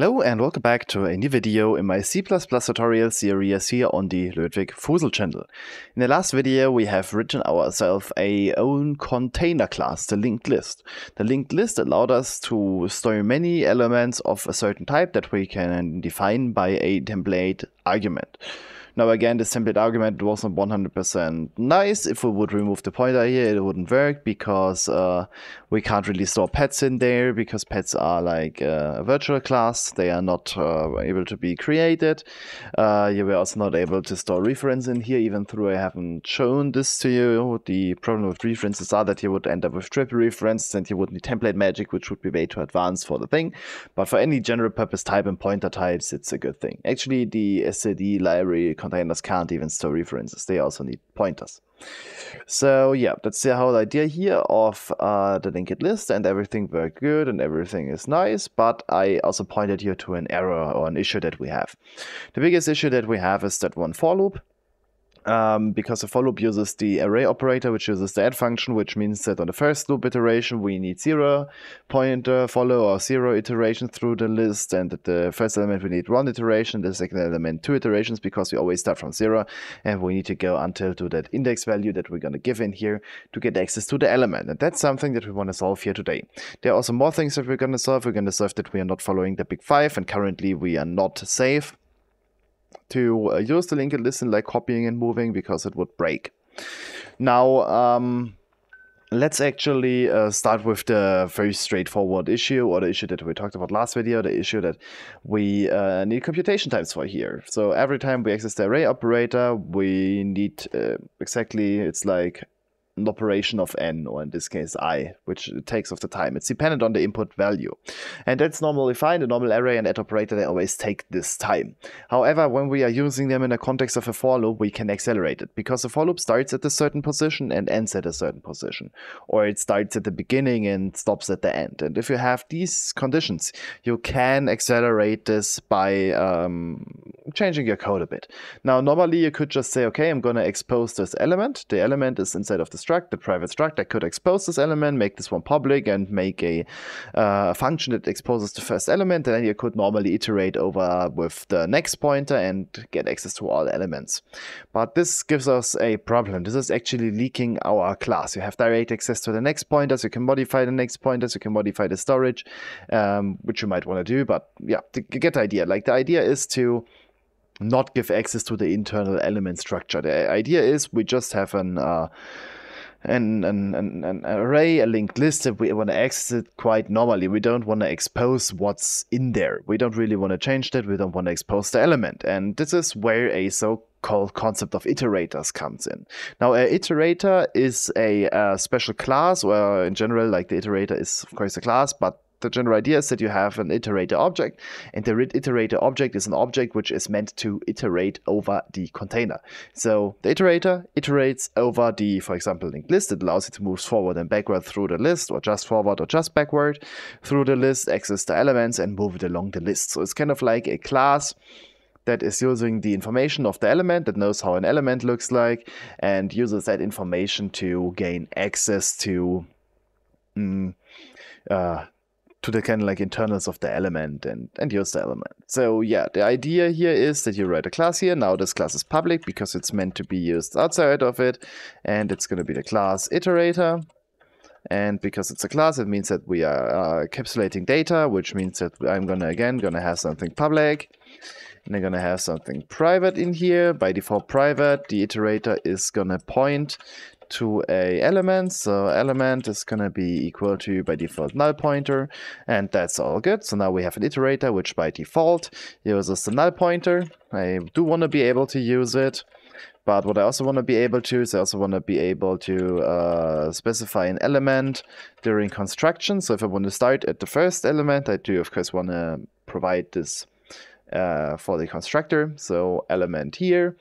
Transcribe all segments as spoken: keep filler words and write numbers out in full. Hello and welcome back to a new video in my C plus plus tutorial series here on the Lötwig Fusel channel. In the last video we have written ourselves a own container class, the linked list. The linked list allowed us to store many elements of a certain type that we can define by a template argument. Now again, this template argument wasn't one hundred percent nice. If we would remove the pointer here, it wouldn't work because uh, we can't really store pets in there because pets are like a virtual class. They are not uh, able to be created. Uh, you were also not able to store reference in here, even though I haven't shown this to you. The problem with references are that you would end up with trip reference and you would need template magic, which would be way too advanced for the thing. But for any general purpose type and pointer types, it's a good thing. Actually, the S T D library containers can't even store references, they also need pointers. So yeah, that's the whole idea here of uh, the linked list, and everything worked good and everything is nice, but I also pointed here to an error or an issue that we have. The biggest issue that we have is that one for loop, Um, because the for loop uses the array operator, which uses the add function, which means that on the first loop iteration we need zero pointer follow or zero iteration through the list, and at the first element we need one iteration, the second element two iterations, because we always start from zero, and we need to go until to that index value that we're going to give in here to get access to the element. And that's something that we want to solve here today. There are also more things that we're going to solve. We're going to solve that we are not following the big five, and currently we are not safe to uh, use the linked list in like copying and moving because it would break. Now, um, let's actually uh, start with the very straightforward issue, or the issue that we talked about last video, the issue that we uh, need computation times for here. So every time we access the array operator, we need uh, exactly, it's like an operation of n, or in this case I, which takes off the time. It's dependent on the input value, and that's normally fine. The normal array and add operator, they always take this time. However, when we are using them in the context of a for loop, we can accelerate it, because the for loop starts at a certain position and ends at a certain position, or it starts at the beginning and stops at the end. And if you have these conditions, you can accelerate this by um, changing your code a bit. Now normally you could just say, okay, I'm gonna expose this element. The element is inside of the struct, the private struct. I could expose this element, make this one public, and make a uh, function that exposes the first element, and then you could normally iterate over with the next pointer and get access to all elements. But this gives us a problem. This is actually leaking our class. You have direct access to the next pointers, you can modify the next pointers, you can modify the storage, um, which you might want to do, but yeah, you get the idea. Like, the idea is to not give access to the internal element structure. The idea is we just have an uh, An, an, an, an array, a linked list, if we want to access it quite normally. We don't want to expose what's in there. We don't really want to change that. We don't want to expose the element. And this is where a so-called concept of iterators comes in. Now, an iterator is a uh, special class, or in general, like the iterator is, of course, a class, but the general idea is that you have an iterator object, and the iterator object is an object which is meant to iterate over the container. So the iterator iterates over the, for example, linked list. It allows you to move forward and backward through the list, or just forward or just backward through the list, access the elements, and move it along the list. So it's kind of like a class that is using the information of the element, that knows how an element looks like, and uses that information to gain access to mm, uh, to the kind of like internals of the element and, and use the element. So yeah, the idea here is that you write a class here. Now this class is public because it's meant to be used outside of it, and it's going to be the class iterator. And because it's a class, it means that we are uh, encapsulating data, which means that I'm going to, again, going to have something public, and I'm going to have something private in here. By default private, the iterator is going to point to a element, so element is going to be equal to, by default, null pointer, and that's all good. So now we have an iterator which by default uses the null pointer. I do want to be able to use it, but what I also want to be able to is I also want to be able to uh, specify an element during construction. So if I want to start at the first element, I do of course want to provide this Uh, for the constructor, so element here,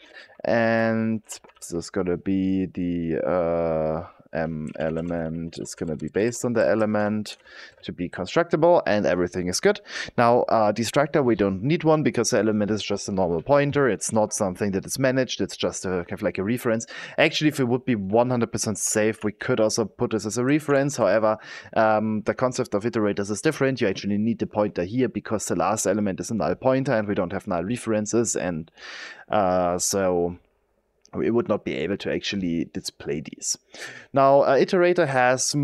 and this is going to be the uh, m element is going to be based on the element to be constructible, and everything is good. Now, uh, destructor, we don't need one because the element is just a normal pointer. It's not something that is managed. It's just a, kind of like a reference. Actually, if it would be one hundred percent safe, we could also put this as a reference. However, um, the concept of iterators is different. You actually need the pointer here because the last element is a null pointer and we don't have null references. And uh, so... it would not be able to actually display these. Now, uh, iterator has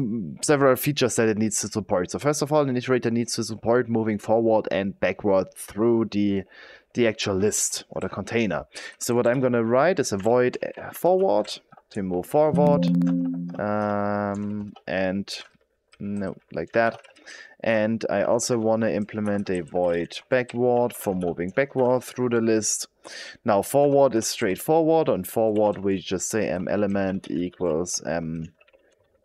several features that it needs to support. So first of all, an iterator needs to support moving forward and backward through the, the actual list or the container. So what I'm going to write is a void forward to move forward. Um, and no, like that. And I also want to implement a void backward for moving backward through the list. Now forward is straightforward. On forward, we just say m element equals m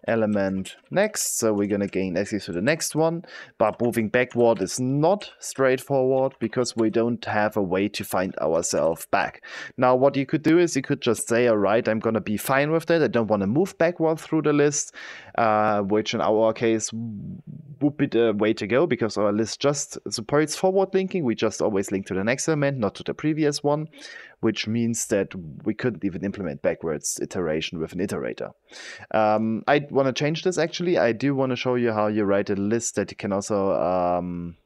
element next. So we're going to gain access to the next one. But moving backward is not straightforward because we don't have a way to find ourselves back. Now what you could do is you could just say, all right, I'm going to be fine with that. I don't want to move backward through the list, uh, which in our case would be the way to go because our list just supports forward linking. We just always link to the next element, not to the previous one, which means that we couldn't even implement backwards iteration with an iterator. Um, I want to change this actually. I do want to show you how you write a list that can also um,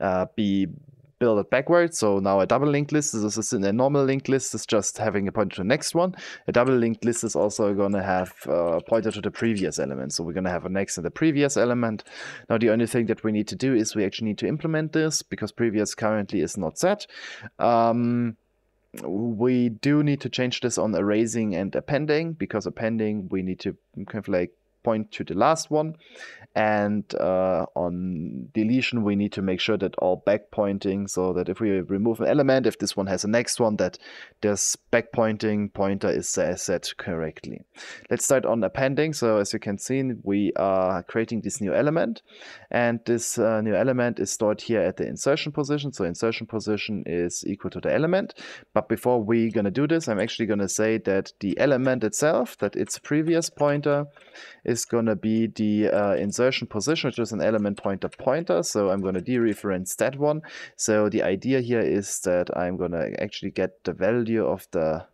uh, be build it backwards. So now a double linked list, this is in a normal linked list, is just having a pointer to the next one. A double linked list is also going to have a pointer to the previous element. So we're going to have a next and the previous element. Now the only thing that we need to do is we actually need to implement this because previous currently is not set. Um, we do need to change this on erasing and appending because appending we need to kind of like point to the last one, and uh, on deletion we need to make sure that all back pointing, so that if we remove an element, if this one has a next one, that this back pointing pointer is set correctly. Let's start on appending. So as you can see, we are creating this new element, and this uh, new element is stored here at the insertion position. So insertion position is equal to the element, but before we're gonna do this, I'm actually gonna say that the element itself, that its previous pointer is is going to be the uh, insertion position, which is an element pointer pointer. So I'm going to dereference that one. So the idea here is that I'm going to actually get the value of the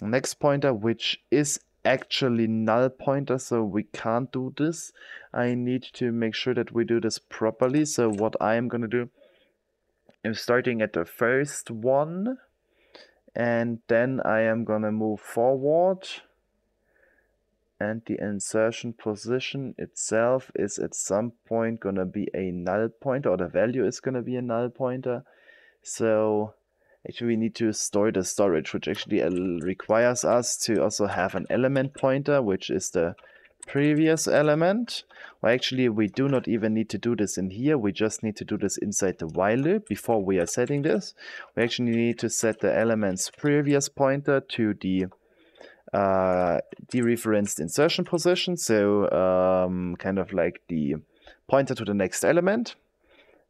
next pointer, which is actually null pointer. So we can't do this. I need to make sure that we do this properly. So what I'm going to do is starting at the first one, and then I am going to move forward. And the insertion position itself is at some point going to be a null pointer, or the value is going to be a null pointer. So actually we need to store the storage, which actually requires us to also have an element pointer, which is the previous element. Well, actually we do not even need to do this in here. We just need to do this inside the while loop. Before we are setting this, we actually need to set the element's previous pointer to the Uh, dereferenced insertion position, so um, kind of like the pointer to the next element.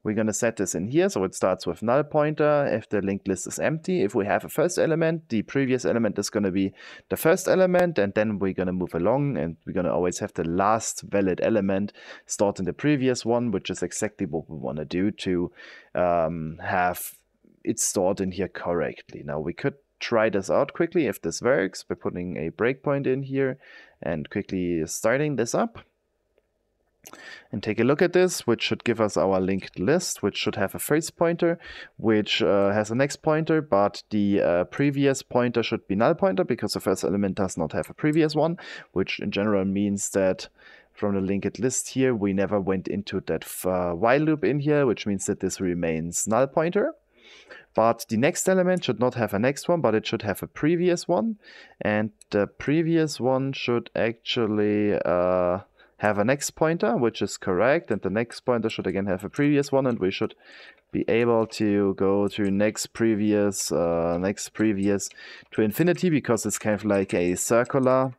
We're going to set this in here, so it starts with null pointer if the linked list is empty. If we have a first element, the previous element is going to be the first element, and then we're going to move along, and we're going to always have the last valid element stored in the previous one, which is exactly what we want to do to um, have it stored in here correctly. Now we could try this out quickly if this works by putting a breakpoint in here and quickly starting this up and take a look at this, which should give us our linked list, which should have a first pointer, which uh, has a next pointer, but the uh, previous pointer should be null pointer because the first element does not have a previous one, which in general means that from the linked list here we never went into that uh, while loop in here, which means that this remains null pointer. But the next element should not have a next one, but it should have a previous one. And the previous one should actually uh, have a next pointer, which is correct. And the next pointer should again have a previous one. And we should be able to go to next previous, uh, next previous to infinity, because it's kind of like a circular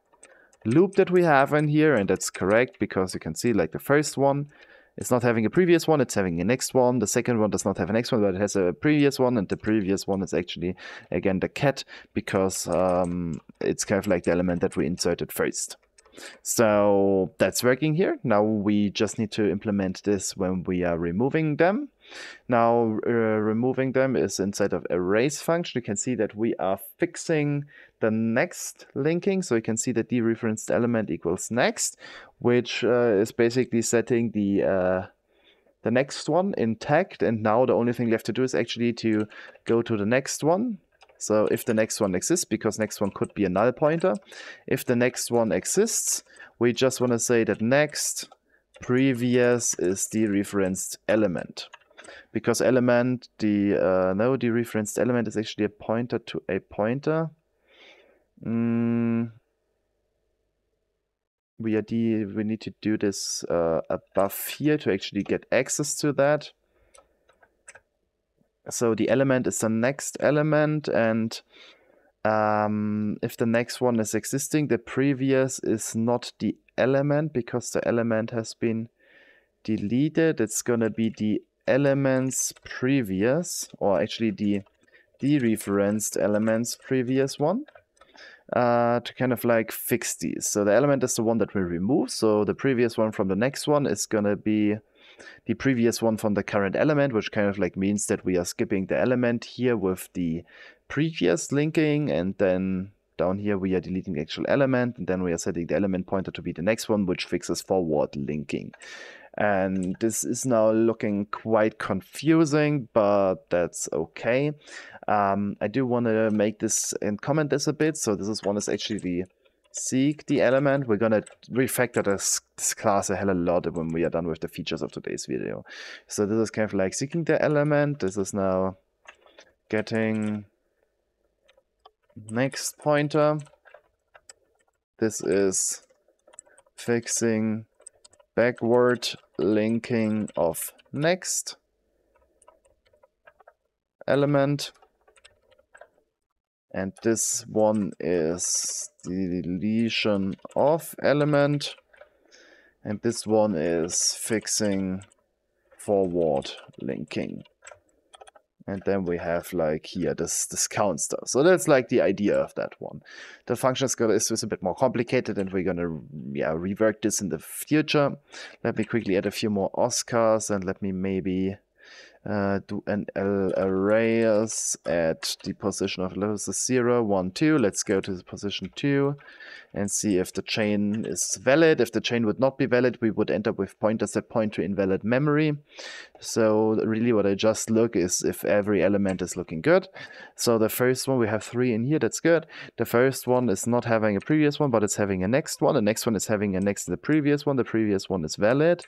loop that we have in here. And that's correct, because you can see like the first one, it's not having a previous one, it's having a next one. The second one does not have a next one, but it has a previous one. And the previous one is actually, again, the cat, because um, it's kind of like the element that we inserted first. So that's working here. Now we just need to implement this when we are removing them. Now uh, removing them is inside of arrays function. You can see that we are fixing the next linking. So you can see that dereferenced element equals next, which uh, is basically setting the uh, the next one intact. And now the only thing left to do is actually to go to the next one. So if the next one exists, because next one could be a null pointer, if the next one exists, we just want to say that next previous is the dereferenced element. Because element, the uh, no dereferenced element is actually a pointer to a pointer. Mm. We, are de we need to do this uh, above here to actually get access to that. So the element is the next element, and um, if the next one is existing, the previous is not the element because the element has been deleted. It's going to be the elements previous, or actually the dereferenced elements previous one, uh, to kind of like fix these. So the element is the one that we remove. So the previous one from the next one is going to be the previous one from the current element, which kind of like means that we are skipping the element here with the previous linking, and then down here we are deleting the actual element, and then we are setting the element pointer to be the next one, which fixes forward linking. And this is now looking quite confusing, but that's okay. Um, I do want to make this and comment this a bit. So this is one is actually the seek the element. We're going to refactor this, this class a hell of a lot when we are done with the features of today's video. So this is kind of like seeking the element. This is now getting next pointer. This is fixing backward linking of next element. And this one is the deletion of element. And this one is fixing forward linking. And then we have like here this, this count stuff. So that's like the idea of that one. The function is, gonna, is a bit more complicated, and we're going to yeah, rework this in the future. Let me quickly add a few more Oscars, and let me maybe Uh, do an L arrays at the position of levels is zero, one, two. Let's go to the position two and see if the chain is valid. If the chain would not be valid, we would end up with pointers that point to invalid memory. So really what I just look is if every element is looking good. So the first one, we have three in here, that's good. The first one is not having a previous one, but it's having a next one. The next one is having a next to the previous one. The previous one is valid.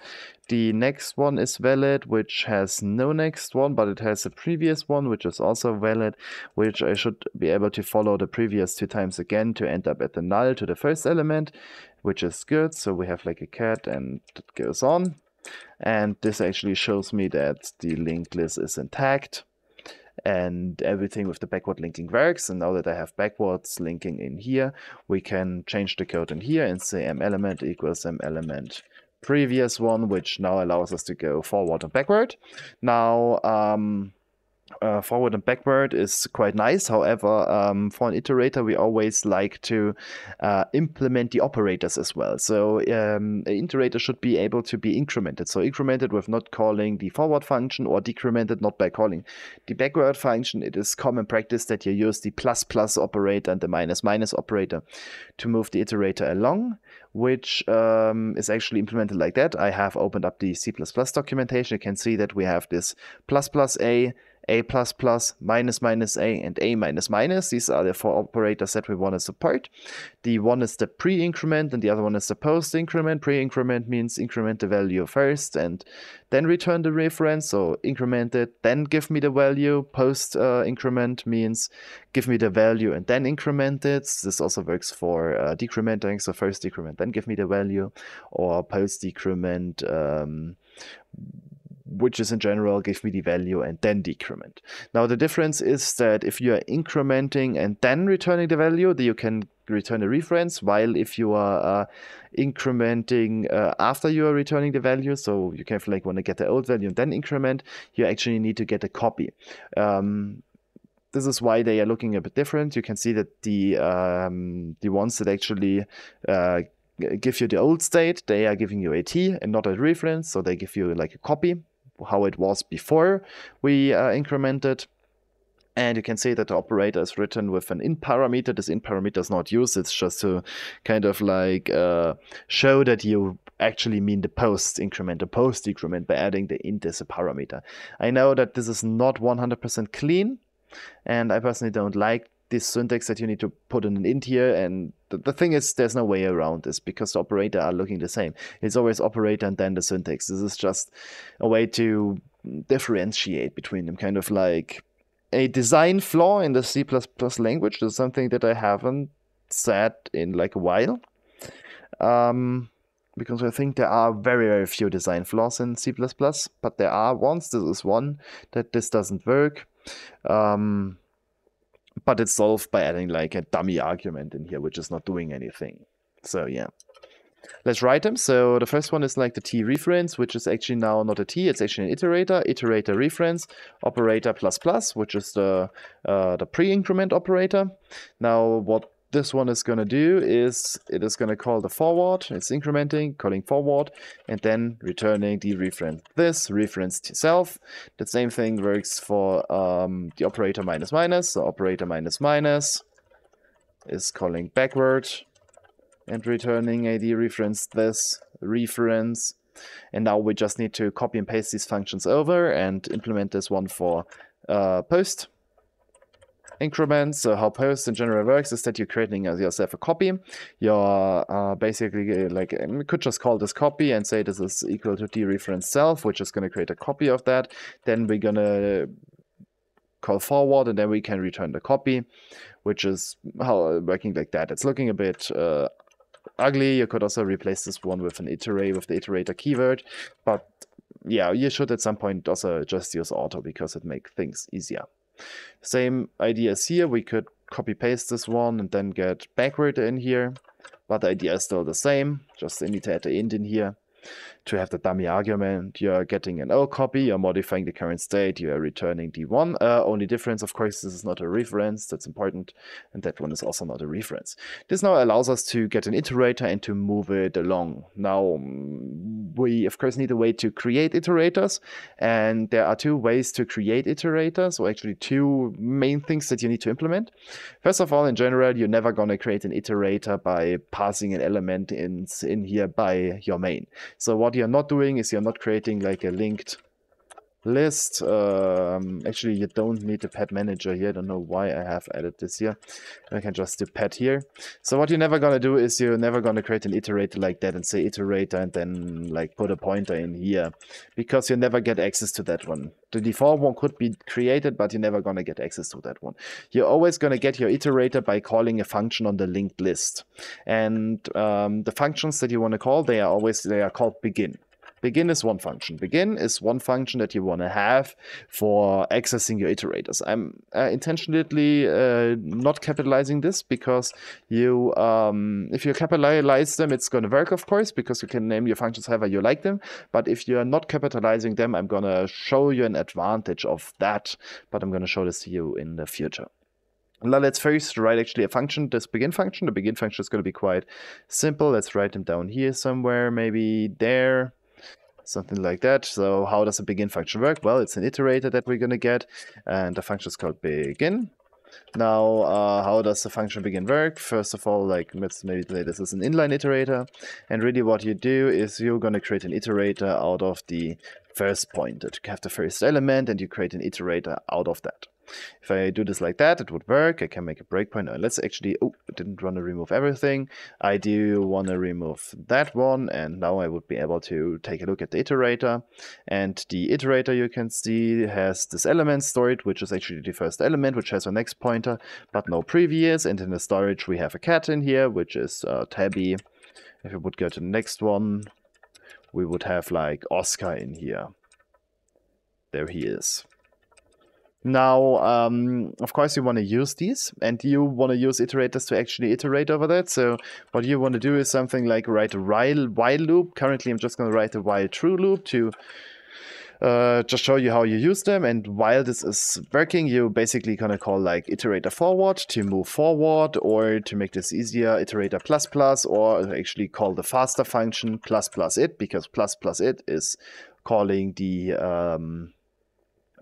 The next one is valid, which has no name. Next one, but it has a previous one, which is also valid, which I should be able to follow the previous two times again to end up at the null to the first element, which is good. So we have like a cat, and it goes on. And this actually shows me that the linked list is intact, and everything with the backward linking works. And now that I have backwards linking in here, we can change the code in here and say m element equals m element previous one, which now allows us to go forward and backward. Now, um, uh, forward and backward is quite nice. However, um, for an iterator, we always like to uh, implement the operators as well. So um, an iterator should be able to be incremented. So incremented with not calling the forward function, or decremented not by calling the backward function. It is common practice that you use the plus plus operator and the minus minus operator to move the iterator along, which um, is actually implemented like that. I have opened up the C plus plus documentation. You can see that we have this plus plus a, a plus plus, minus minus a, and a minus minus. These are the four operators that we want to support. The one is the pre-increment, and the other one is the post-increment. Pre-increment means increment the value first and then return the reference. So increment it, then give me the value. Post-increment uh, means give me the value and then increment it. This also works for uh, decrementing. So first decrement, then give me the value, or post-decrement, um, which is in general, give me the value and then decrement. Now the difference is that if you are incrementing and then returning the value, then you can return a reference, while if you are uh, incrementing uh, after you are returning the value, so you kind of like want to get the old value and then increment, you actually need to get a copy. Um, This is why they are looking a bit different. You can see that the um, the ones that actually uh, give you the old state, they are giving you a t and not a reference, so they give you like a copy, how it was before we uh, incremented. And you can see that the operator is written with an in parameter. This in parameter is not used. It's just to kind of like uh, show that you actually mean the post increment, the post decrement, by adding the int as a parameter. I know that this is not one hundred percent clean, and I personally don't like this syntax that you need to put in an int here. And th the thing is, there's no way around this because the operator are looking the same. It's always operator and then the syntax. This is just a way to differentiate between them, kind of like a design flaw in the C plus plus language. This is something that I haven't said in like a while, um, because I think there are very, very few design flaws in C plus plus, but there are ones. This is one that this doesn't work. Um, but it's solved by adding like a dummy argument in here, which is not doing anything. So yeah, let's write them. So the first one is like the t reference, which is actually now not a t, it's actually an iterator, iterator reference, operator plus plus, which is the uh, the pre-increment operator. Now what this one is going to do is it is going to call the forward, it's incrementing, calling forward, and then returning the reference, this reference itself. The same thing works for um, the operator minus minus. So operator minus minus is calling backward and returning a dereference, this reference. And now we just need to copy and paste these functions over and implement this one for uh, post increment. So how post in general works is that you're creating yourself a copy. You're uh, basically like, we could just call this copy and say this is equal to dereference self, which is going to create a copy of that. Then we're going to call forward, and then we can return the copy, which is how working like that. It's looking a bit uh, ugly. You could also replace this one with an iterate, with the iterator keyword, but yeah, you should at some point also just use auto because it makes things easier. Same idea as here. We could copy paste this one and then get backward in here, but the idea is still the same. Just need to add the int in here to have the dummy argument. You're getting an old copy, you're modifying the current state, you're returning d one. Uh, only difference, of course, this is not a reference, that's important, and that one is also not a reference. This now allows us to get an iterator and to move it along. Now, we of course need a way to create iterators, and there are two ways to create iterators, or actually two main things that you need to implement. First of all, in general, you're never going to create an iterator by passing an element in, in here by your main. So what you're not doing is you're not creating like a linked list. Um, actually, you don't need the pet manager here. I don't know why I have added this here. I can just do pet here. So what you're never going to do is you're never going to create an iterator like that and say iterator and then like put a pointer in here, because you never get access to that one. The default one could be created, but you're never going to get access to that one. You're always going to get your iterator by calling a function on the linked list. And um, the functions that you want to call, they are always, they are called begin. Begin is one function. Begin is one function that you want to have for accessing your iterators. I'm uh, intentionally uh, not capitalizing this because you, um, if you capitalize them, it's going to work, of course, because you can name your functions however you like them. But if you're not capitalizing them, I'm going to show you an advantage of that. But I'm going to show this to you in the future. Now let's first write actually a function, this begin function. The begin function is going to be quite simple. Let's write them down here somewhere, maybe there. Something like that. So how does a begin function work? Well, it's an iterator that we're going to get, and the function is called begin. Now, uh, how does the function begin work? First of all, like let's maybe say this is an inline iterator, and really what you do is you're going to create an iterator out of the first pointer. You have the first element, and you create an iterator out of that. If I do this like that, it would work. I can make a breakpoint. No, let's actually, oh, I didn't want to remove everything. I do want to remove that one, and now I would be able to take a look at the iterator. And the iterator, you can see, has this element stored, which is actually the first element, which has a next pointer, but no previous. And in the storage, we have a cat in here, which is uh, Tabby. If we would go to the next one, we would have like Oscar in here. There he is. Now, um, of course, you want to use these, and you want to use iterators to actually iterate over that. So what you want to do is something like write a while, while loop. Currently, I'm just going to write a while true loop to uh, just show you how you use them. And while this is working, you're basically gonna call like iterator forward to move forward, or to make this easier, iterator plus plus, or actually call the faster function plus plus it, because plus plus it is calling the um,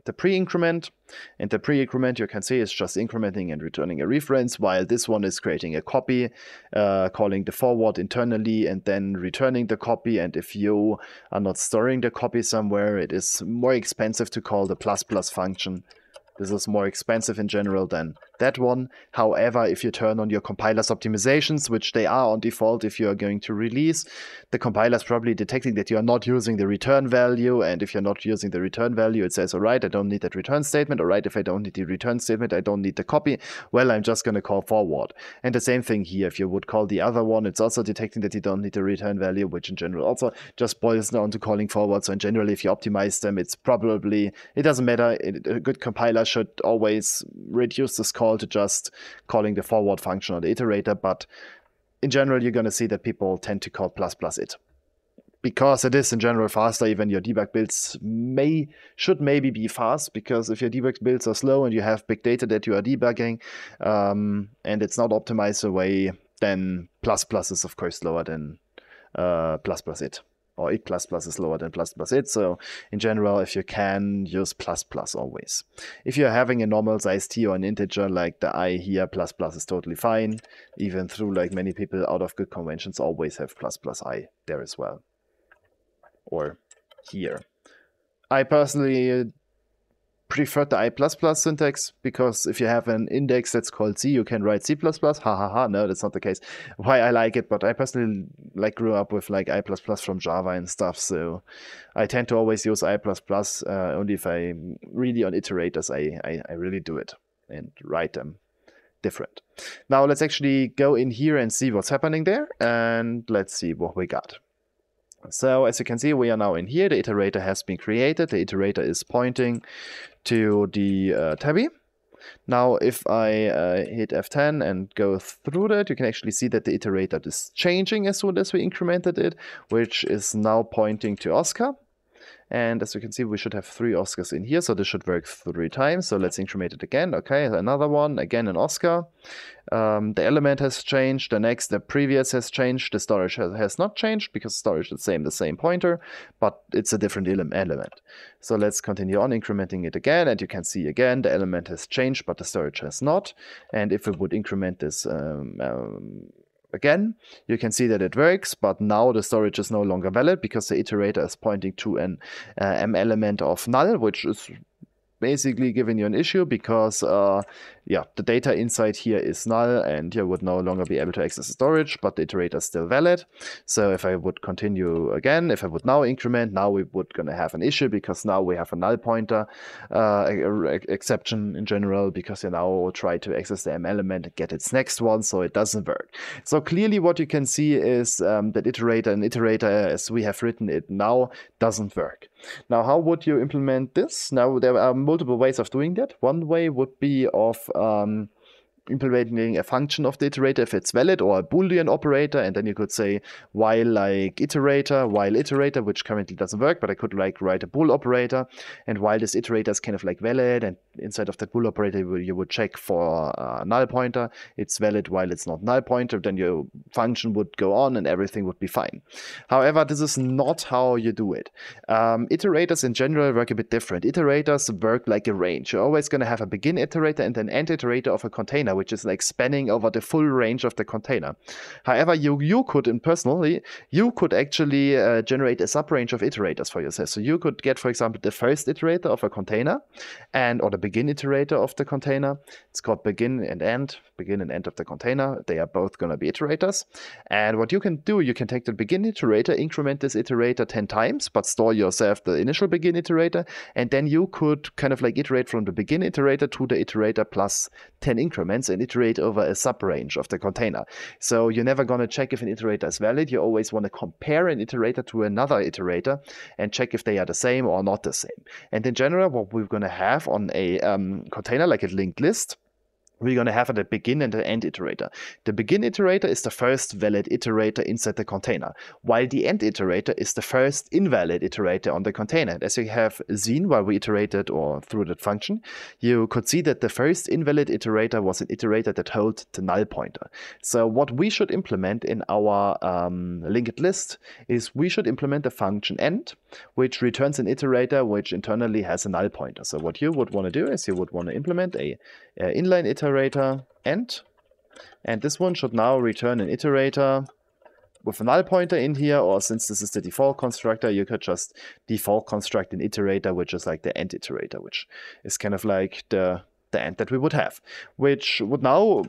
the pre-increment, and the pre-increment, you can see, is just incrementing and returning a reference, while this one is creating a copy, uh, calling the forward internally and then returning the copy. And if you are not storing the copy somewhere, it is more expensive to call the plus plus function. This is more expensive in general than that one. However, if you turn on your compiler's optimizations, which they are on default if you are going to release, the compiler is probably detecting that you are not using the return value. And if you're not using the return value, it says, all right, I don't need that return statement. All right, if I don't need the return statement, I don't need the copy. Well, I'm just going to call forward. And the same thing here. If you would call the other one, it's also detecting that you don't need the return value, which in general also just boils down to calling forward. So in general, if you optimize them, it's probably, it doesn't matter. A good compiler should always reduce this call to just calling the forward function or the iterator, but in general you're going to see that people tend to call plus plus it, because it is in general faster. Even your debug builds may should maybe be fast, because if your debug builds are slow and you have big data that you are debugging um, and it's not optimized away, then plus plus is of course slower than uh, plus plus it, or it plus plus is lower than plus plus it. So in general, if you can, use plus plus always. If you're having a normal size T or an integer like the I here, plus plus is totally fine. Even through like many people out of good conventions always have plus plus I there as well. Or here. I personally prefer the I plus plus syntax, because if you have an index that's called C, you can write C plus plus. Ha ha ha. No, that's not the case. Why I like it, but I personally like grew up with like I plus plus from Java and stuff, so I tend to always use I plus plus. Uh, only if I really on iterators, I, I I really do it and write them different. Now let's actually go in here and see what's happening there, and let's see what we got. So as you can see, we are now in here. The iterator has been created. The iterator is pointing to the uh, tabby. Now, if I uh, hit F ten and go through that, you can actually see that the iterator is changing as soon as we incremented it, which is now pointing to Oscar. And as you can see, we should have three Oscars in here, so this should work three times. So let's increment it again. Okay, another one, again an Oscar. Um, the element has changed, the next, the previous has changed, the storage has, has not changed, because storage is the same, the same pointer, but it's a different element. So let's continue on incrementing it again, and you can see again, the element has changed, but the storage has not. And if we would increment this um, um, again, you can see that it works, but now the storage is no longer valid, because the iterator is pointing to an uh, m element of null, which is basically giving you an issue, because uh, yeah, the data inside here is null and you would no longer be able to access the storage, but the iterator is still valid. So if I would continue again, if I would now increment, now we would gonna have an issue, because now we have a null pointer uh, exception in general, because you now try to access the m element and get its next one, so it doesn't work. So clearly what you can see is um, that iterator and iterator as we have written it now doesn't work. Now, how would you implement this? Now, there are multiple ways of doing that. One way would be of um, implementing a function of the iterator if it's valid, or a Boolean operator, and then you could say while like iterator, while iterator, which currently doesn't work, but I could like write a bool operator, and while this iterator is kind of like valid, and inside of that bool operator you would check for a null pointer, it's valid while it's not null pointer, then your function would go on and everything would be fine. However, this is not how you do it. Um, iterators in general work a bit different. Iterators work like a range. You're always going to have a begin iterator and an end iterator of a container, which is like spanning over the full range of the container. However, you you could, and personally, you could actually uh, generate a sub-range of iterators for yourself. So you could get, for example, the first iterator of a container, and or the begin iterator of the container. It's called begin and end, begin and end of the container. They are both going to be iterators. And what you can do, you can take the begin iterator, increment this iterator ten times, but store yourself the initial begin iterator, and then you could kind of like iterate from the begin iterator to the iterator plus ten increments, and iterate over a sub-range of the container. So you're never going to check if an iterator is valid. You always want to compare an iterator to another iterator and check if they are the same or not the same. And in general, what we're going to have on a um, container, like a linked list, we're going to have the begin and the end iterator. The begin iterator is the first valid iterator inside the container, while the end iterator is the first invalid iterator on the container. As you have seen while we iterated or through that function, you could see that the first invalid iterator was an iterator that held the null pointer. So what we should implement in our um, linked list is we should implement the function end, which returns an iterator which internally has a null pointer. So what you would want to do is you would want to implement a, a inline iterator iterator end, and this one should now return an iterator with a null pointer in here, or since this is the default constructor, you could just default construct an iterator which is like the end iterator, which is kind of like the, the end that we would have, which would now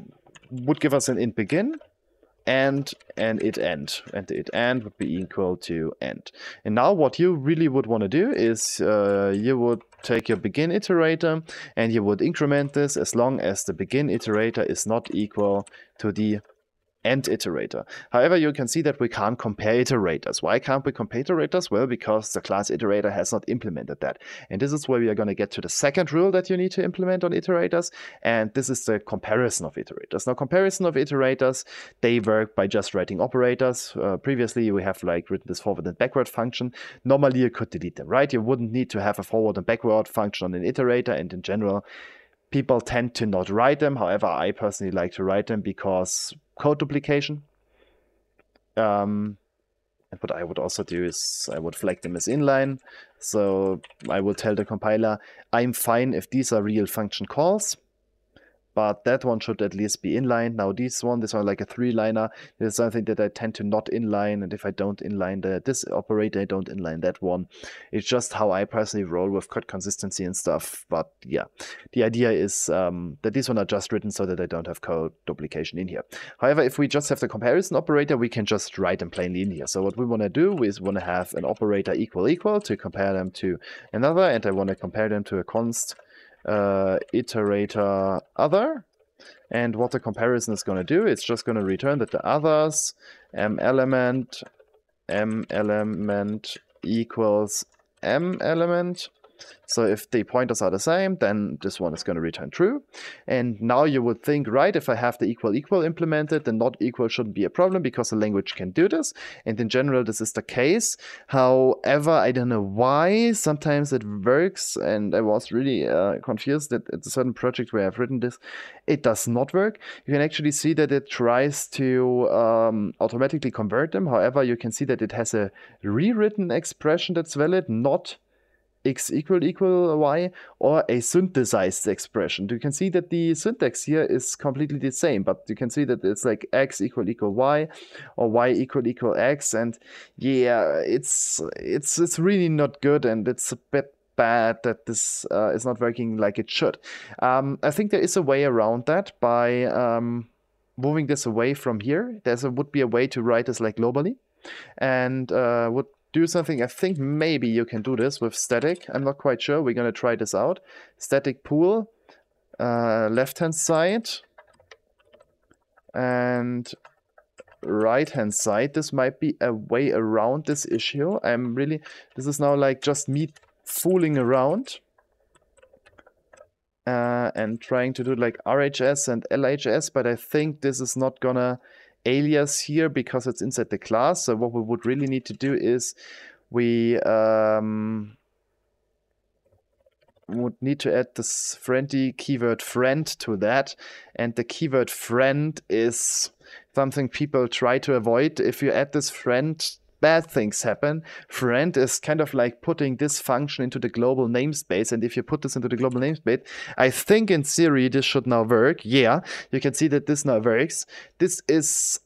would give us an int begin and an it end, and the it end would be equal to end. And now what you really would want to do is uh, you would take your begin iterator and you would increment this as long as the begin iterator is not equal to the end iterator. However, you can see that we can't compare iterators. Why can't we compare iterators? Well, because the class iterator has not implemented that. And this is where we are going to get to the second rule that you need to implement on iterators. And this is the comparison of iterators. Now, comparison of iterators, they work by just writing operators. Uh, previously, we have like written this forward and backward function. Normally, you could delete them, right? You wouldn't need to have a forward and backward function on an iterator, and in general, people tend to not write them. However, I personally like to write them because code duplication. Um, and what I would also do is I would flag them as inline. So I will tell the compiler, I'm fine if these are real function calls, but that one should at least be inline. Now this one, this one like a three-liner. There's something that I tend to not inline, and if I don't inline the, this operator, I don't inline that one. It's just how I personally roll with code consistency and stuff. But yeah, the idea is um, that these ones are just written so that I don't have code duplication in here. However, if we just have the comparison operator, we can just write them plainly in here. So what we want to do is want to have an operator equal equal to compare them to another, and I want to compare them to a const Uh, iterator other. And what the comparison is going to do, it's just going to return that the others m element m element equals m element. So if the pointers are the same, then this one is going to return true. And now you would think, right, if I have the equal equal implemented, then not equal shouldn't be a problem because the language can do this. And in general, this is the case. However, I don't know why sometimes it works. And I was really uh, confused that at a certain project where I've written this, it does not work. You can actually see that it tries to um, automatically convert them. However, you can see that it has a rewritten expression that's valid, not x equal equal y, or a synthesized expression. You can see that the syntax here is completely the same, but you can see that it's like x equal equal y, or y equal equal x, and yeah, it's it's it's really not good, and it's a bit bad that this uh, is not working like it should. Um, I think there is a way around that by um, moving this away from here. There's a, would be a way to write this like globally, and uh, would do something. I think maybe you can do this with static. I'm not quite sure. We're going to try this out. Static pool, uh, left-hand side and right-hand side. This might be a way around this issue. I'm really, this is now like just me fooling around uh, and trying to do like R H S and L H S, but I think this is not going to alias here because it's inside the class. So what we would really need to do is we um, would need to add this friendly keyword friend to that. And the keyword friend is something people try to avoid. If you add this friend, bad things happen. Friend is kind of like putting this function into the global namespace, and if you put this into the global namespace, I think in theory this should now work. Yeah, you can see that this now works. This is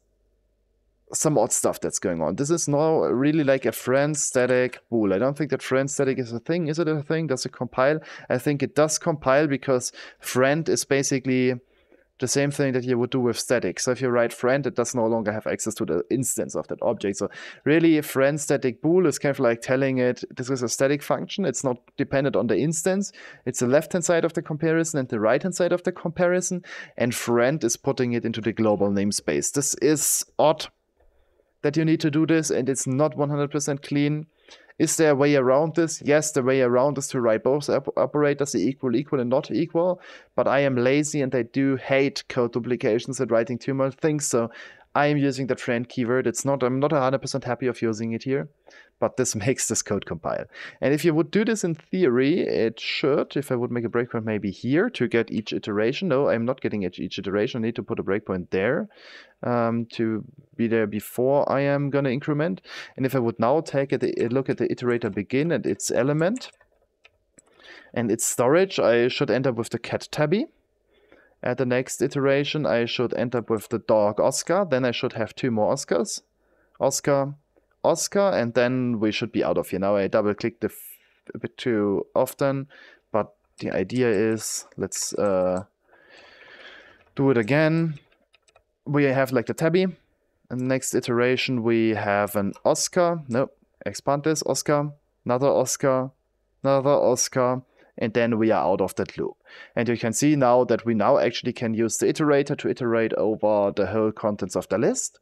some odd stuff that's going on. This is now really like a friend static bool. I don't think that friend static is a thing. Is it a thing? Does it compile? I think it does compile because friend is basically the same thing that you would do with static. So if you write friend, it does no longer have access to the instance of that object. So really, friend static bool is kind of like telling it, this is a static function. It's not dependent on the instance. It's the left-hand side of the comparison and the right-hand side of the comparison. And friend is putting it into the global namespace. This is odd that you need to do this, and it's not one hundred percent clean. Is there a way around this? Yes, the way around is to write both op operators, the equal, equal, and not equal. But I am lazy and I do hate code duplications and writing too much things. So I am using the trend keyword. It's not, I'm not one hundred percent happy of using it here, but this makes this code compile. And if you would do this in theory, it should, if I would make a breakpoint maybe here to get each iteration. No, I'm not getting each, each iteration. I need to put a breakpoint there um, to be there before I am going to increment. And if I would now take a, a look at the iterator begin and its element and its storage, I should end up with the cat tabby. At the next iteration, I should end up with the dog Oscar. Then I should have two more Oscars. Oscar, Oscar, and then we should be out of here. Now I double-clicked a, a bit too often, but the idea is, let's uh, do it again. We have like the tabby. And the next iteration, we have an Oscar. No, expand this, Oscar, another Oscar, another Oscar. And then we are out of that loop. And you can see now that we now actually can use the iterator to iterate over the whole contents of the list.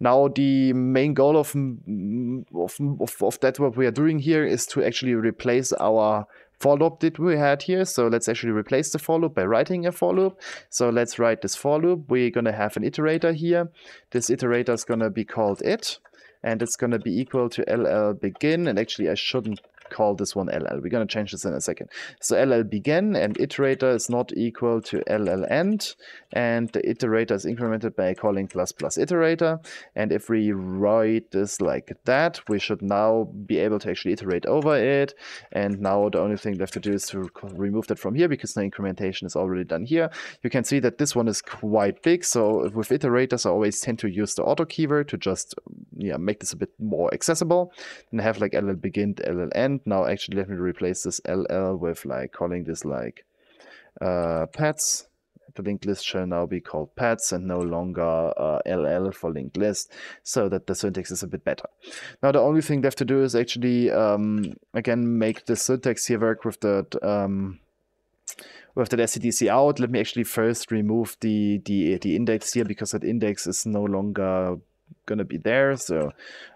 Now the main goal of, of, of, of that what we are doing here is to actually replace our for loop that we had here. So let's actually replace the for loop by writing a for loop. So let's write this for loop. We're going to have an iterator here. This iterator is going to be called it. And it's going to be equal to L L begin. And actually I shouldn't call this one L L. We're going to change this in a second. So L L begin and iterator is not equal to L L end. And the iterator is incremented by calling plus plus iterator. And if we write this like that, we should now be able to actually iterate over it. And now the only thing we have to do is to remove that from here because the incrementation is already done here. You can see that this one is quite big. So with iterators, I always tend to use the auto keyword to just yeah make this a bit more accessible. And have like L L begin, L L end. Now actually let me replace this L L with like calling this like uh, pets. The linked list shall now be called pets and no longer uh, L L for linked list, so that the syntax is a bit better. Now the only thing left to do is actually um, again make the syntax here work with the um, with that std::cout out. Let me actually first remove the the the index here because that index is no longer going to be there, so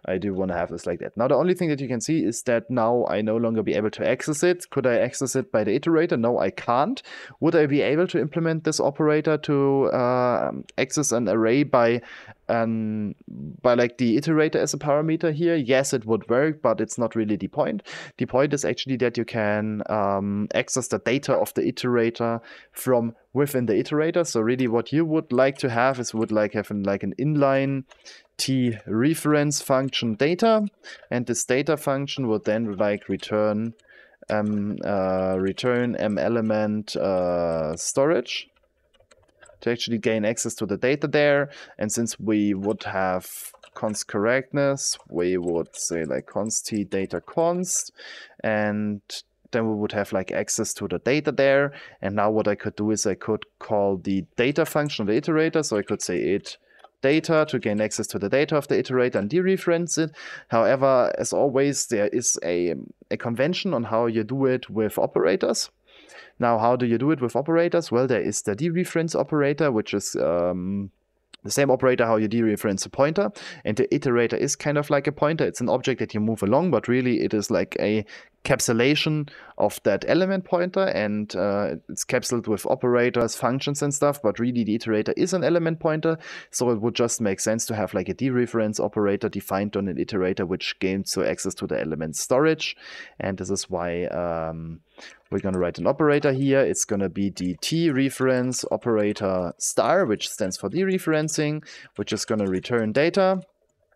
I do want to have this like that. Now the only thing that you can see is that now I no longer be able to access it. Could I access it by the iterator? No, I can't. Would I be able to implement this operator to uh, access an array by um, by like the iterator as a parameter here? Yes, it would work, but it's not really the point. The point is actually that you can um, access the data of the iterator from within the iterator. So really what you would like to have is would like having like an inline T reference function data, and this data function would then like return um, uh, return m element uh, storage to actually gain access to the data there. And since we would have const correctness, we would say like const t data const, and then we would have like access to the data there. And now what I could do is I could call the data function of the iterator. So I could say it data to gain access to the data of the iterator and dereference it. However, as always, there is a, a convention on how you do it with operators. Now, how do you do it with operators? Well, there is the dereference operator, which is um, the same operator how you dereference a pointer. And the iterator is kind of like a pointer. It's an object that you move along, but really it is like a capsulation of that element pointer, and uh, it's capsuled with operators, functions and stuff, but really the iterator is an element pointer, so it would just make sense to have like a dereference operator defined on an iterator which gains so access to the element storage. And this is why um, we're going to write an operator here. It's going to be the T reference operator star, which stands for dereferencing, which is going to return data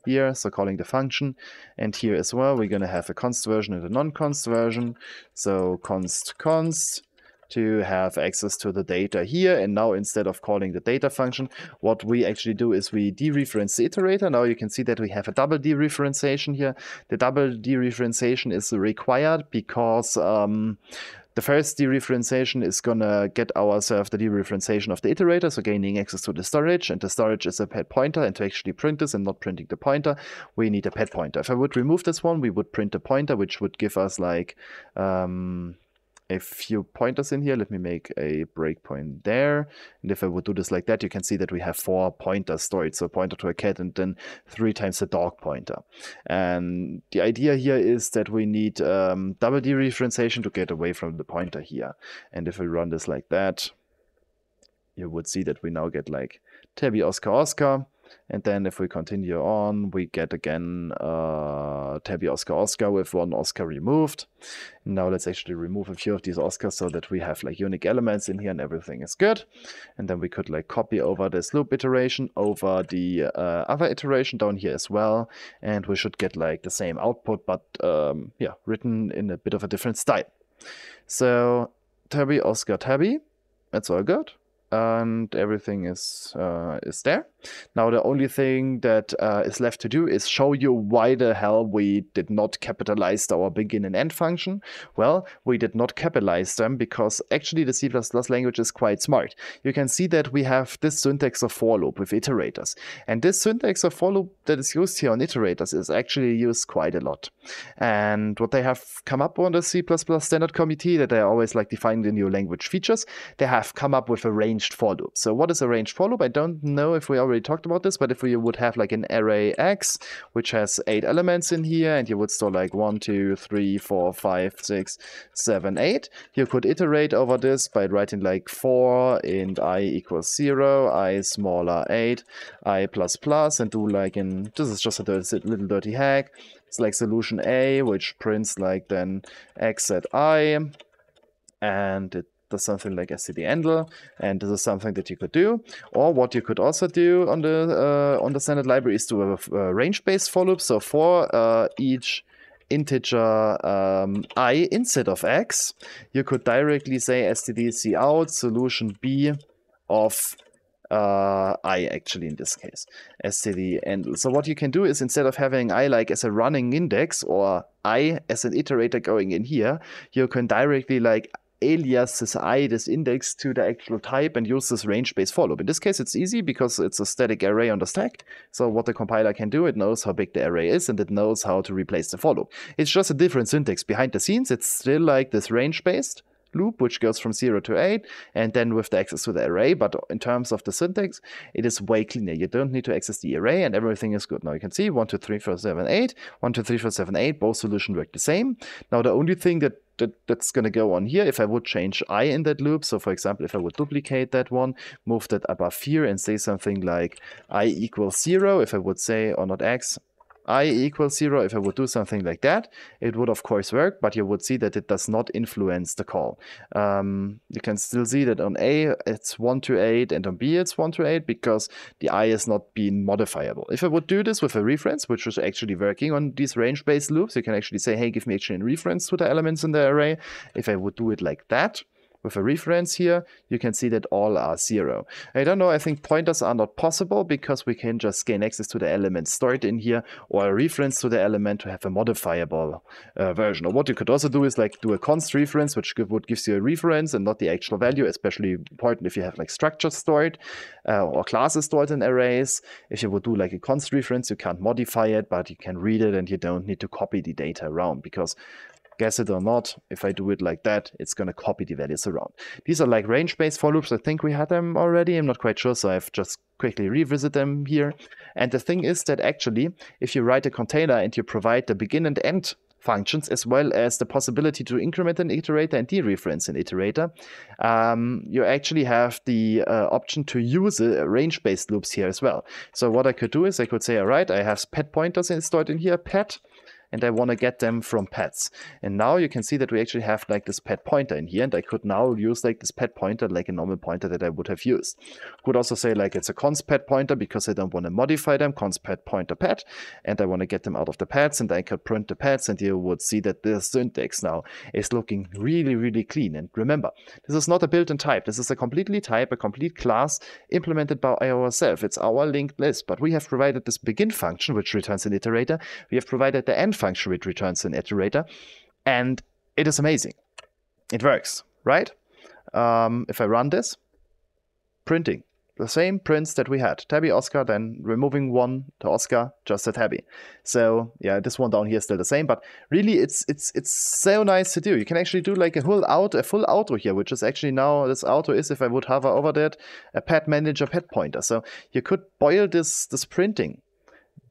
here, so calling the function. And here as well, we're going to have a const version and a non-const version. So const const to have access to the data here. And now instead of calling the data function, what we actually do is we dereference the iterator. Now you can see that we have a double dereferenciation here. The double dereferenciation is required because um, the first dereferenciation is going to get ourselves the dereferenciation of the iterator, so gaining access to the storage, and the storage is a pet pointer, and to actually print this and not printing the pointer, we need a pet pointer. If I would remove this one, we would print the pointer, which would give us like um, a few pointers in here. Let me make a breakpoint there. And if I would do this like that, you can see that we have four pointers stored. So a pointer to a cat and then three times the dog pointer. And the idea here is that we need um, double dereferencing to get away from the pointer here. And if we run this like that, you would see that we now get like Tabby Oscar Oscar. And then if we continue on, we get again uh, Tabby Oscar Oscar with one Oscar removed. Now let's actually remove a few of these Oscars so that we have like unique elements in here and everything is good. And then we could like copy over this loop iteration over the uh, other iteration down here as well. And we should get like the same output, but um, yeah, written in a bit of a different style. So Tabby Oscar Tabby, that's all good. And everything is uh, is there. Now the only thing that uh, is left to do is show you why the hell we did not capitalize our begin and end function. Well, we did not capitalize them because actually the C plus plus language is quite smart. You can see that we have this syntax of for loop with iterators. And this syntax of for loop that is used here on iterators is actually used quite a lot. And what they have come up on the C plus plus standard committee that they always like define the new language features, they have come up with a range for loop. So what is a range for loop? I don't know if we already talked about this, but if we would have like an array X which has eight elements in here and you would store like one, two, three, four, five, six, seven, eight, you could iterate over this by writing like four int I equals zero, I smaller eight, I plus plus, and do like in, this is just a little dirty hack, it's like solution A which prints like then X at I, and it something like std::endl, and this is something that you could do. Or what you could also do on the uh, on the standard library is to have a range-based for loop. So for uh, each integer um, I instead of x, you could directly say std::cout solution b of Uh, I actually in this case, std::endl. So what you can do is instead of having I like as a running index or I as an iterator going in here, you can directly like alias this I, this index to the actual type and use this range-based for loop. In this case, it's easy because it's a static array on the stack. So what the compiler can do, it knows how big the array is and it knows how to replace the for loop. It's just a different syntax behind the scenes. It's still like this range-based loop, which goes from zero to eight, and then with the access to the array. But in terms of the syntax, it is way cleaner. You don't need to access the array and everything is good. Now you can see one, two, three, four, seven, eight, one, two, three, four, seven, eight, both solutions work the same. Now the only thing that That, that's going to go on here. If I would change I in that loop, so for example, if I would duplicate that one, move that above here and say something like I equals zero, if I would say, or not x, I equals zero, if I would do something like that, it would of course work, but you would see that it does not influence the call. Um, you can still see that on A it's one to eight and on B it's one to eight because the I is not being modifiable. If I would do this with a reference, which is actually working on these range-based loops, you can actually say, hey, give me actually a reference to the elements in the array. If I would do it like that, with a reference here, you can see that all are zero. I don't know, I think pointers are not possible because we can just gain access to the element stored in here or a reference to the element to have a modifiable uh, version. Or what you could also do is like do a const reference, which give, would gives you a reference and not the actual value, especially important if you have like structures stored uh, or classes stored in arrays. If you would do like a const reference, you can't modify it, but you can read it and you don't need to copy the data around because guess it or not, if I do it like that, it's going to copy the values around. These are like range-based for loops. I think we had them already. I'm not quite sure, so I've just quickly revisit them here. And the thing is that actually, if you write a container and you provide the begin and end functions, as well as the possibility to increment an iterator and dereference an iterator, um, you actually have the uh, option to use uh, range-based loops here as well. So what I could do is I could say, all right, I have pet pointers installed in here, pet, and I want to get them from pets. And now you can see that we actually have like this pet pointer in here, and I could now use like this pet pointer like a normal pointer that I would have used. Could also say like it's a const pet pointer because I don't want to modify them, const pet pointer pet, and I want to get them out of the pets, and I could print the pets, and you would see that this syntax now is looking really, really clean. And remember, this is not a built-in type. This is a completely type, a complete class implemented by ourselves. It's our linked list, but we have provided this begin function, which returns an iterator. We have provided the end function function which returns an iterator, and it is amazing. It works, right? Um, if I run this, printing. the same prints that we had, tabby Oscar, then removing one to Oscar, just a tabby. So yeah, this one down here is still the same, but really it's it's it's so nice to do. You can actually do like a whole out a full auto here, which is actually now this auto is, if I would hover over that, a pet manager pet pointer. So you could boil this this printing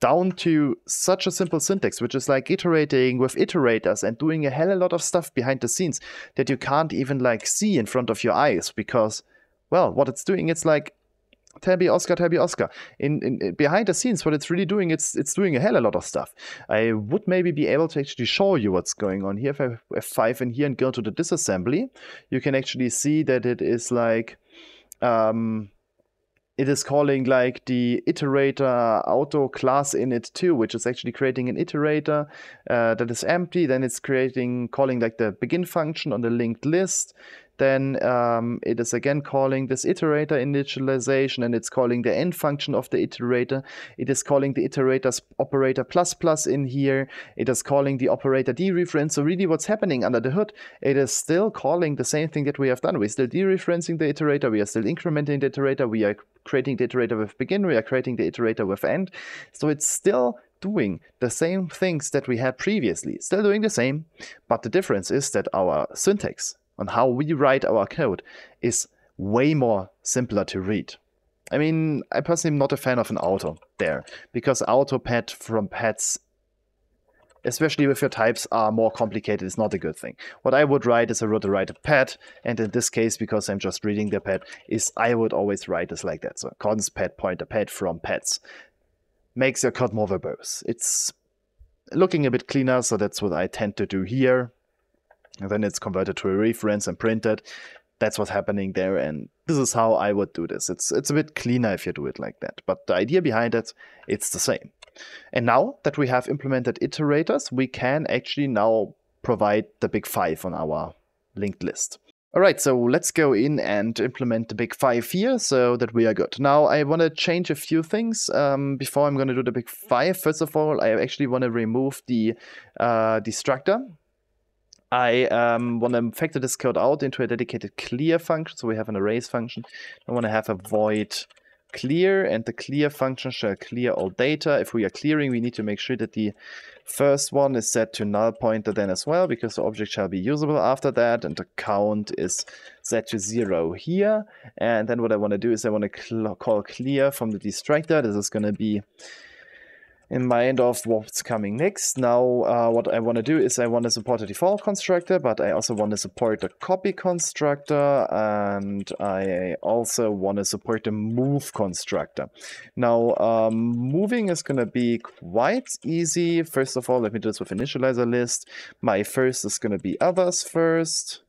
down to such a simple syntax, which is like iterating with iterators and doing a hell of a lot of stuff behind the scenes that you can't even like see in front of your eyes, because well, what it's doing, it's like tabby Oscar, tabby Oscar. In, in behind the scenes, what it's really doing, it's it's doing a hell of a lot of stuff. I would maybe be able to actually show you what's going on here. If I F five in here and go to the disassembly, you can actually see that it is like um, it is calling like the iterator auto class in it too, which is actually creating an iterator uh, that is empty. Then it's creating calling like the begin function on the linked list. Then um, it is again calling this iterator initialization, and it's calling the end function of the iterator. It is calling the iterator's operator plus plus in here. It is calling the operator dereference. So really what's happening under the hood, it is still calling the same thing that we have done. We're still dereferencing the iterator. We are still incrementing the iterator. We are creating the iterator with begin. We are creating the iterator with end. So it's still doing the same things that we had previously. Still doing the same, but the difference is that our syntax on how we write our code is way more simpler to read. I mean, I personally am not a fan of an auto there, because auto pet from pets, especially with your types, are more complicated. It's not a good thing. What I would write is I would write a pet, and in this case, because I'm just reading the pet, is I would always write this like that. So const pet pointer pet from pets makes your code more verbose. It's looking a bit cleaner, so that's what I tend to do here. And then it's converted to a reference and printed. That's what's happening there, and this is how I would do this. It's it's a bit cleaner if you do it like that, but the idea behind it, it's the same. And now that we have implemented iterators, we can actually now provide the big five on our linked list. All right, so let's go in and implement the big five here so that we are good. Now I want to change a few things um, before I'm going to do the big five. First of all, I actually want to remove the uh, destructor. I um, want to factor this code out into a dedicated clear function, so we have an arrays function. I want to have a void clear, and the clear function shall clear all data. If we are clearing, we need to make sure that the first one is set to null pointer then as well, because the object shall be usable after that, and the count is set to zero here. And then what I want to do is I want to cl- call clear from the destructor. This is going to be in mind of what's coming next. Now uh, what I want to do is I want to support the default constructor, but I also want to support the copy constructor, and I also want to support the move constructor. Now um, moving is going to be quite easy. First of all, let me do this with initializer list. My first is going to be others first.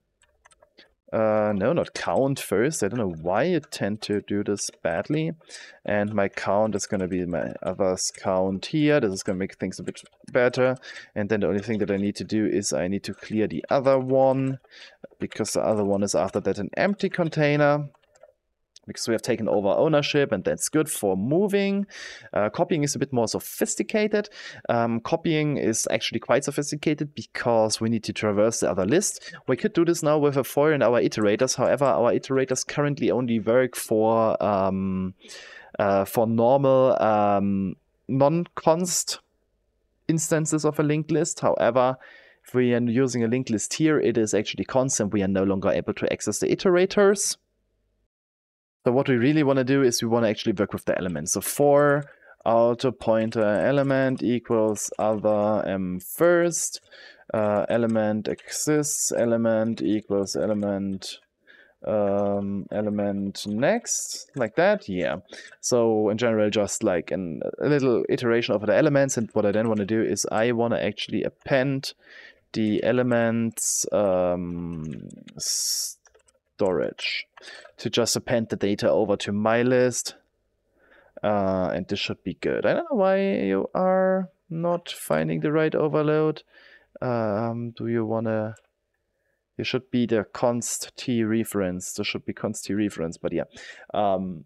Uh, no, not count first. I don't know why you tend to do this badly. And my count is going to be my others count here. This is going to make things a bit better. And then the only thing that I need to do is I need to clear the other one, because the other one is after that an empty container, because we have taken over ownership, and that's good for moving. Uh, copying is a bit more sophisticated. Um, copying is actually quite sophisticated because we need to traverse the other list. We could do this now with a for in our iterators. However, our iterators currently only work for um, uh, for normal um, non-const instances of a linked list. However, if we are using a linked list here, it is actually const, and we are no longer able to access the iterators. So what we really want to do is we want to actually work with the elements. So for auto pointer element equals other m first, uh, element exists, element equals element um, element next, like that. Yeah. So in general, just like an, a little iteration of the elements. And what I then want to do is I want to actually append the elements um, storage to just append the data over to my list, uh, and this should be good. I don't know why you are not finding the right overload. Um, do you wanna? It should be the const t reference. This should be const t reference, but yeah, um,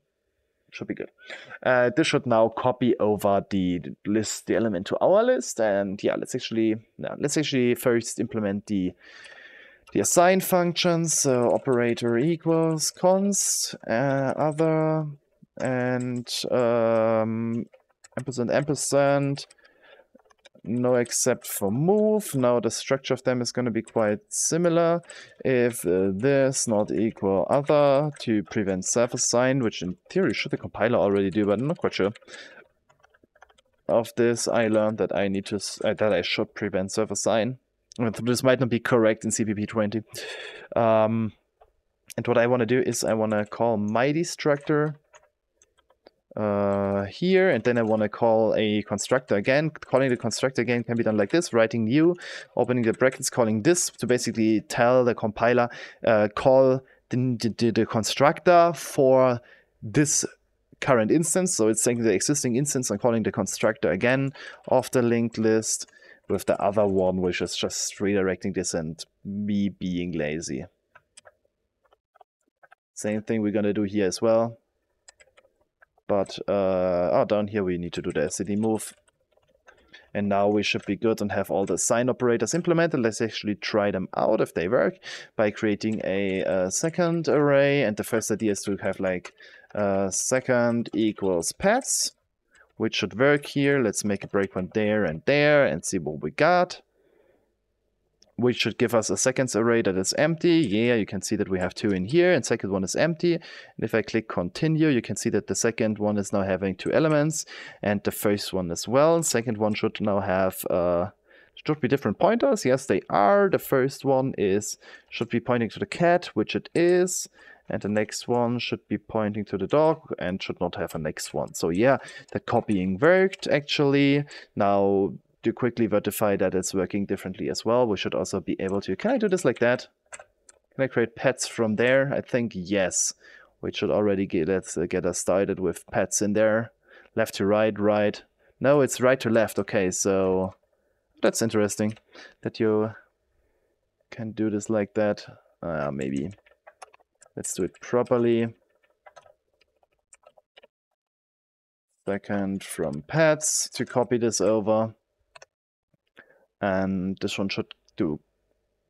should be good. Uh, this should now copy over the list, the element to our list, and yeah, let's actually now let's actually first implement the. The assign functions, so operator equals const, uh, other and um, ampersand ampersand no except for move. Now the structure of them is going to be quite similar. If uh, this not equal other to prevent self-assign, which in theory should the compiler already do, but I'm not quite sure. Of this I learned that I need to uh, that I should prevent self-assign. This might not be correct in C P P twenty. Um, and what I want to do is I want to call my destructor uh, here, and then I want to call a constructor again. Calling the constructor again can be done like this, writing new, opening the brackets, calling this to basically tell the compiler, uh, call the, the, the constructor for this current instance. So it's taking the existing instance and calling the constructor again of the linked list, with the other one, which is just redirecting this and me being lazy. Same thing we're gonna do here as well. But, uh, oh, down here we need to do the S T D move. And now we should be good and have all the assign operators implemented. Let's actually try them out if they work by creating a, a second array. And the first idea is to have like uh, second equals pets, which should work here. Let's make a breakpoint there and there and see what we got. Which should give us a second array that is empty. Yeah, you can see that we have two in here and second one is empty. And if I click continue, you can see that the second one is now having two elements and the first one as well. Second one should now have, uh, should be different pointers. Yes, they are. The first one is, should be pointing to the cat, which it is. And the next one should be pointing to the dog and should not have a next one. So yeah, the copying worked actually. Now to quickly verify that it's working differently as well, we should also be able to, can I do this like that? Can I create pets from there? I think yes. We should already get, let's get us started with pets in there. Left to right, right. No, it's right to left. Okay, so that's interesting that you can do this like that. Uh, maybe. Let's do it properly. Second from pets to copy this over. And this one should do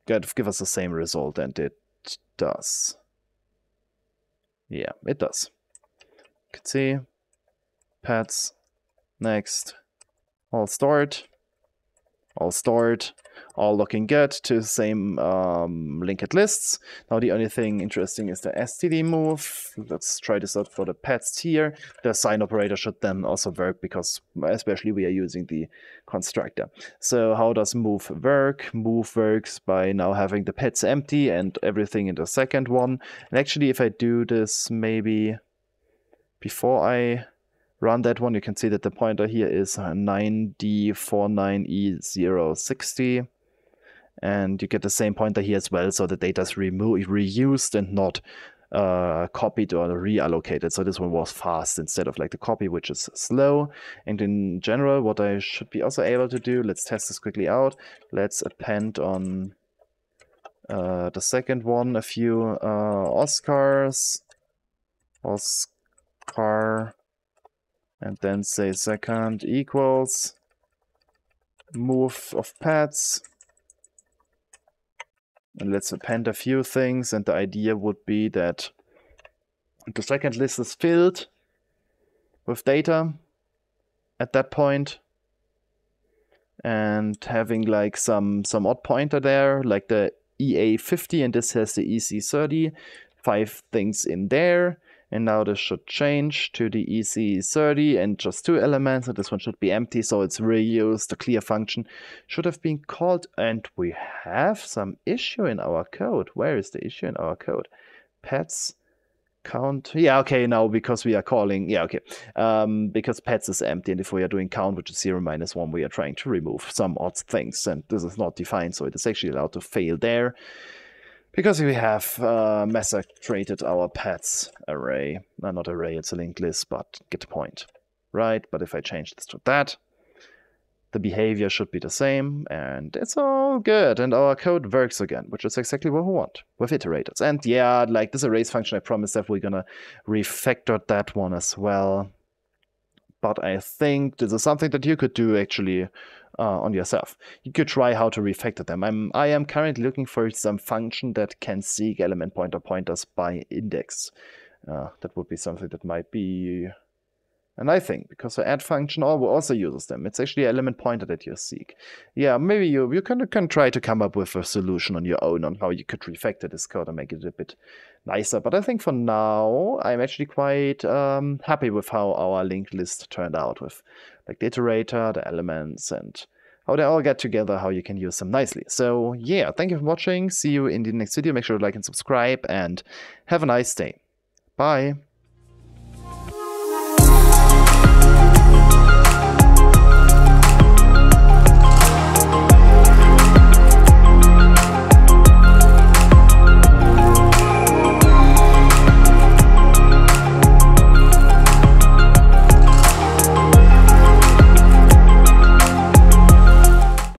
give us the same result, and it does. Yeah, it does. You can see pets, next, all stored, all stored. All looking good to the same um, linked lists. Now the only thing interesting is the S T D move. Let's try this out for the pets here. The assign operator should then also work because especially we are using the constructor. So how does move work? Move works by now having the pets empty and everything in the second one. And actually if I do this maybe before I run that one, you can see that the pointer here is nine D four nine E zero six zero. And you get the same pointer here as well, so the data is reused and not uh, copied or reallocated. So this one was fast instead of like the copy, which is slow. And in general, what I should be also able to do, let's test this quickly out. Let's append on uh, the second one a few uh, Oscars. Oscar. And then say second equals move of pets. And let's append a few things, and the idea would be that the second list is filled with data at that point, and having like some some odd pointer there, like the E A fifty, and this has the E C thirty, five things in there. And now this should change to the E C thirty and just two elements, and this one should be empty, so it's reused. The clear function should have been called, and we have some issue in our code. Where is the issue in our code? Pets count. Yeah, okay, now because we are calling, yeah, okay. Um, because pets is empty, and if we are doing count, which is zero minus one, we are trying to remove some odd things, and this is not defined, so it is actually allowed to fail there. Because we have uh, massacrated our pets array. No, not array, it's a linked list, but get the point. Right, but if I change this to that, the behavior should be the same, and it's all good, and our code works again, which is exactly what we want, with iterators. And yeah, like this erase function, I promise that we're gonna refactor that one as well. But I think this is something that you could do actually Uh, on yourself. You could try how to refactor them. I'm, I am currently looking for some function that can seek element pointer pointers by index. Uh, that would be something that might be a nice thing, because the add function also uses them. It's actually an element pointer that you seek. Yeah, maybe you, you can, can try to come up with a solution on your own on how you could refactor this code and make it a bit nicer. But I think for now, I'm actually quite um, happy with how our linked list turned out with like the iterator, the elements, and how they all get together, how you can use them nicely. So yeah, thank you for watching. See you in the next video. Make sure to like and subscribe, and have a nice day. Bye.